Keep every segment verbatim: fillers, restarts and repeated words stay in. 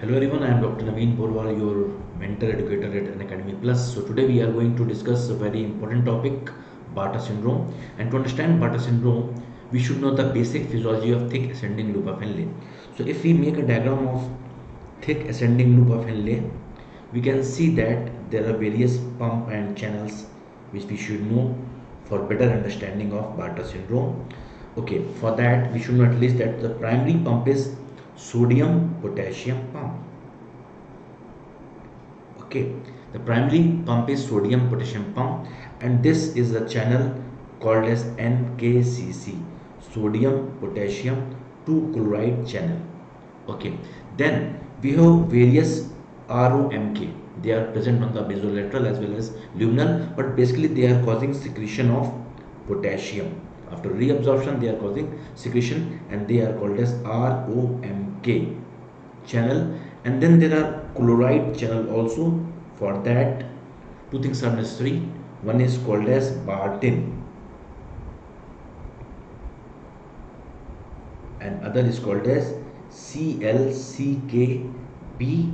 Hello everyone, I am Doctor Naveen Porwal, your mentor educator at Unacademy Plus. So today we are going to discuss a very important topic, Bartter syndrome. And to understand Bartter syndrome, we should know the basic physiology of thick ascending loop of Henle. So if we make a diagram of thick ascending loop of Henle, we can see that there are various pump and channels which we should know for better understanding of Bartter syndrome. Okay, for that we should know at least that the primary pump is sodium potassium pump. Okay, the primary pump is sodium potassium pump, and this is a channel called as N K C C, sodium potassium two chloride channel. Okay, then we have various R O M K. They are present on the basolateral as well as luminal, but basically they are causing secretion of potassium. After reabsorption, they are causing secretion, and they are called as R O M K channel. And then there are chloride channel also. For that, two things are necessary. One is called as Bartin, and other is called as C L C K B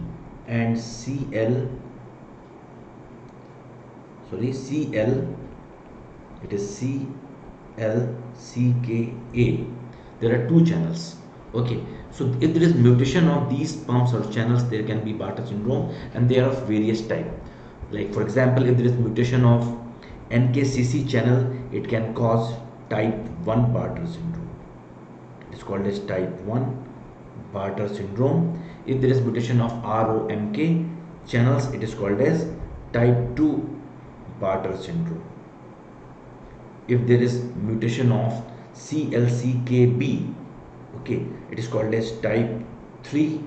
and C L sorry C L it is C L C K A. There are two channels. Okay, so if there is mutation of these pumps or channels, there can be Bartter syndrome, and they are of various type. Like for example, if there is mutation of N K C C channel, it can cause type one Bartter syndrome. It is called as type one Bartter syndrome. If there is mutation of R O M K channels, it is called as type two Bartter syndrome. If there is mutation of C L C K B, okay, it is called as type three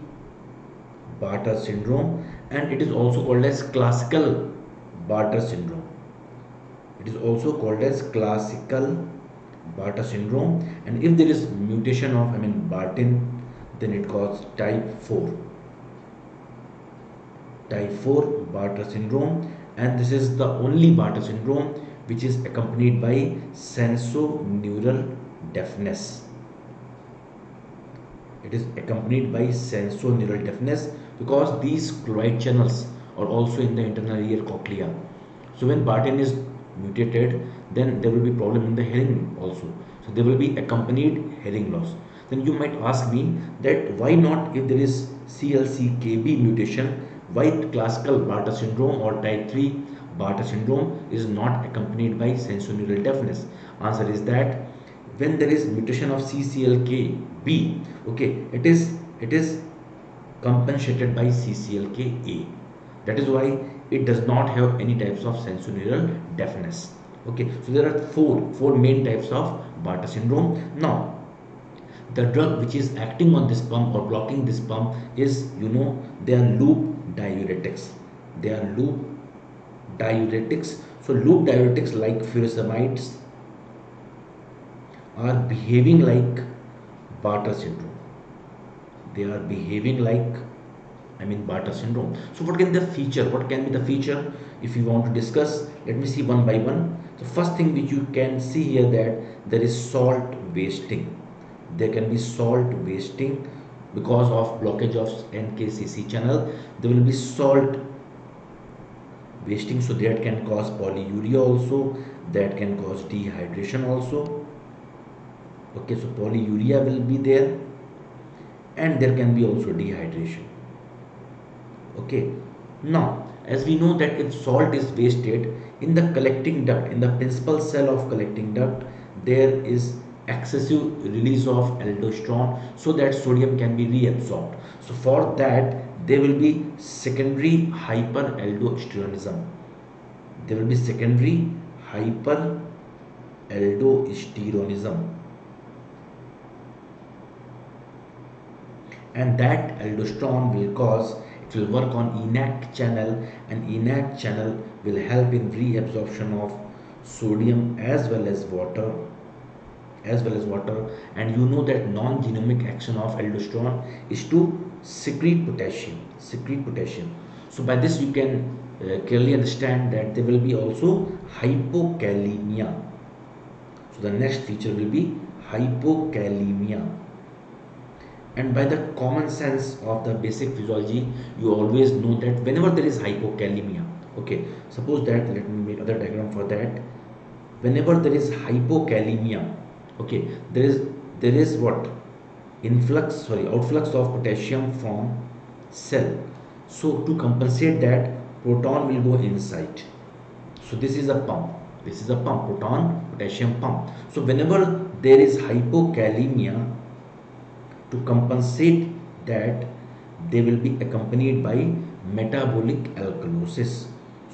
Bartter syndrome, and it is also called as classical Bartter syndrome. It is also called as classical Bartter syndrome. And if there is mutation of, I mean, Bartin, then it causes type four Bartter syndrome. And this is the only Bartter syndrome which is accompanied by sensorineural deafness. It is accompanied by sensorineural deafness because these chloride channels are also in the internal ear cochlea. So when Bartin is mutated, then there will be problem in the hearing also. So there will be accompanied hearing loss. Then you might ask me that why not, if there is C L C K B mutation, why classical Bartter syndrome or type three Bartter syndrome is not accompanied by sensorineural deafness? Answer is that when there is mutation of C C L K B, okay, it is it is compensated by C C L K A. That is why it does not have any types of sensorineural deafness. Okay, so there are four four main types of Bartter syndrome. Now, the drug which is acting on this pump or blocking this pump is, you know, they are loop diuretics. They are loop diuretics. So loop diuretics like furosemide are behaving like Bartter syndrome. They are behaving like, I mean, Bartter syndrome. So what can the feature? What can be the feature? If you want to discuss, let me see one by one. The first thing which you can see here, that there is salt wasting. There can be salt wasting because of blockage of N K C C channel. There will be salt wasting, so that can cause polyuria also, that can cause dehydration also. Okay, so polyuria will be there, and there can be also dehydration. Okay, now as we know that if salt is wasted in the collecting duct, in the principal cell of collecting duct, there is excessive release of aldosterone, so that sodium can be reabsorbed. So for that, there will be secondary hyperaldosteronism. There will be secondary hyperaldosteronism, and that aldosterone will cause, it will work on ENaC channel, and ENaC channel will help in reabsorption of sodium as well as water, as well as water. And you know that non-genomic action of aldosterone is to secrete potassium, secrete potassium. So by this you can uh, clearly understand that there will be also hypokalemia. So the next feature will be hypokalemia. And by the common sense of the basic physiology, you always know that whenever there is hypokalemia, okay, suppose that, let me make another diagram for that. Whenever there is hypokalemia, okay, there is there is what? Influx, sorry, outflux of potassium from cell. So to compensate that, proton will go inside. So this is a pump. This is a pump, proton, potassium pump. So whenever there is hypokalemia, to compensate that, they will be accompanied by metabolic alkalosis.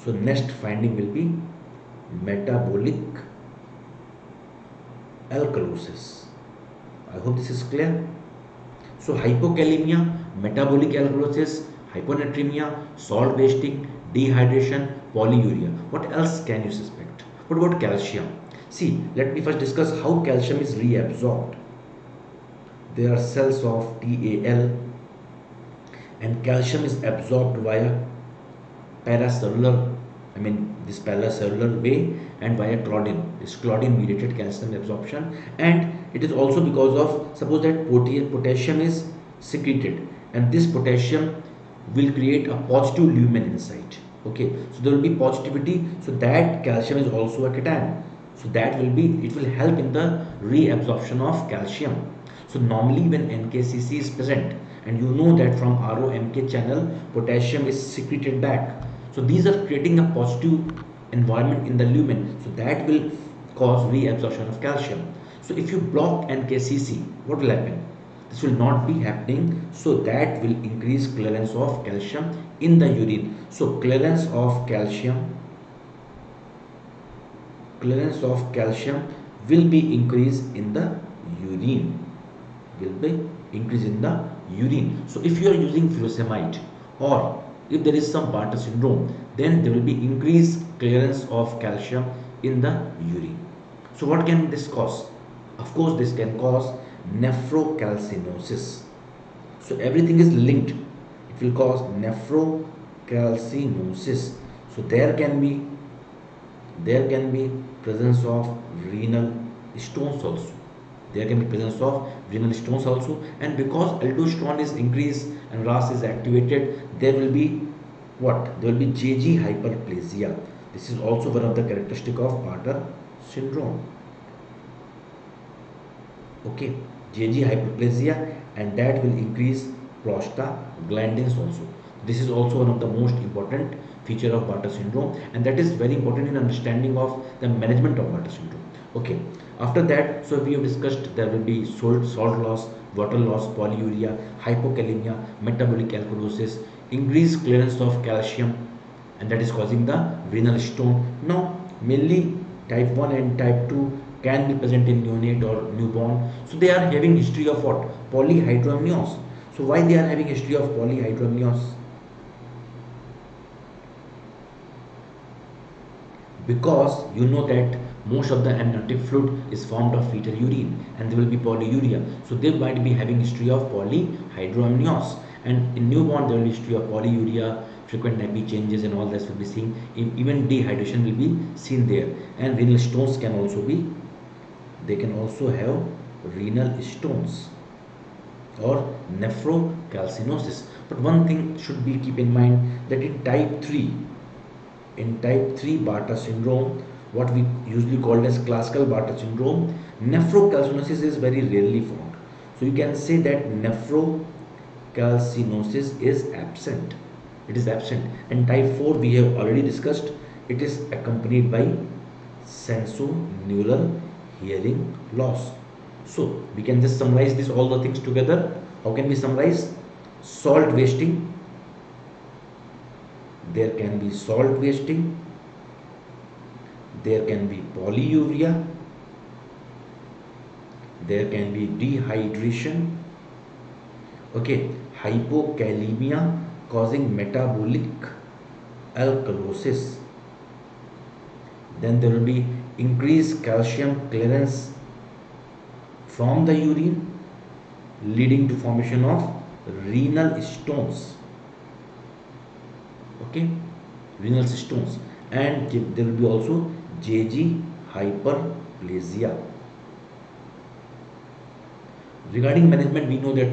So next finding will be metabolic alkalosis. I hope this is clear. So hypokalemia, metabolic alkalosis, hyponatremia, salt wasting, dehydration, polyuria. What else can you suspect? What about calcium? See, let me first discuss how calcium is reabsorbed. There are cells of T A L, and calcium is absorbed via paracellular, I mean this paracellular way, and via claudin. This claudin mediated calcium absorption, and it is also because of, suppose that potassium is secreted, and this potassium will create a positive lumen inside. Okay, so there will be positivity, so that calcium is also a cation. So that will be, it will help in the reabsorption of calcium. So normally when N K C C is present, and you know that from R O M K channel, potassium is secreted back. So these are creating a positive environment in the lumen. So that will cause reabsorption of calcium. So if you block N K C C, what will happen? This will not be happening. So that will increase clearance of calcium in the urine. So clearance of calcium, clearance of calcium will be increased in the urine. Will be increase in the urine. So if you are using furosemide, or if there is some Bartter syndrome, then there will be increased clearance of calcium in the urine. So what can this cause? Of course, this can cause nephrocalcinosis. So everything is linked. It will cause nephrocalcinosis. So there can be there can be presence of renal stones also. There can be presence of renal stones also, and because aldosterone is increased and R A S is activated, there will be what? There will be J G hyperplasia. This is also one of the characteristic of Bartter syndrome. Okay, J G hyperplasia, and that will increase prostaglandins also. This is also one of the most important feature of Bartter syndrome, and that is very important in understanding of the management of Bartter syndrome. Okay, after that, so we have discussed there will be salt, salt loss, water loss, polyuria, hypokalemia, metabolic alkalosis, increased clearance of calcium, and that is causing the renal stone. Now, mainly type one and type two can be present in neonate or newborn. So they are having history of what? Polyhydramnios. So why they are having history of polyhydramnios? Because you know that most of the amniotic fluid is formed of fetal urine, and there will be polyuria. So they might be having history of polyhydramnios, and in newborn there will be history of polyuria, frequent nappy changes, and all that will be seen. Even dehydration will be seen there, and renal stones can also be. They can also have renal stones or nephrocalcinosis. But one thing should be keep in mind that in type three, in type three Bartter syndrome, what we usually call as classical Bartter syndrome, nephrocalcinosis is very rarely found. So you can say that nephrocalcinosis is absent. It is absent. And type four we have already discussed. It is accompanied by sensorineural hearing loss. So we can just summarize this all the things together. How can we summarize? Salt wasting. There can be salt wasting. There can be polyuria, there can be dehydration, okay, hypokalemia causing metabolic alkalosis, then there will be increased calcium clearance from the urine leading to formation of renal stones, okay, renal stones, and there will be also J G hyperplasia. Regarding management, we know that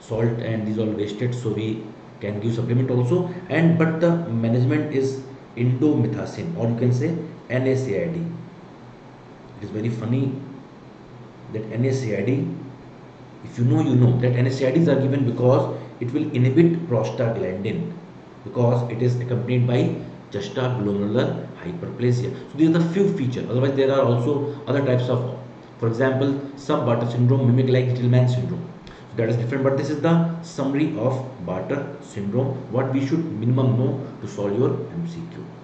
salt and these all wasted, so we can give supplement also. And but the management is indomethacin, or you can say N A C I D. It is very funny that N A C I D, if you know, you know that N A C I Ds are given because it will inhibit prostaglandin, because it is accompanied by juxtaglomerular hyperplasia. So these are the few features. Otherwise, there are also other types of, for example, some Bartter syndrome mimic like Gitelman syndrome. So that is different, but this is the summary of Bartter syndrome, what we should minimum know to solve your M C Q.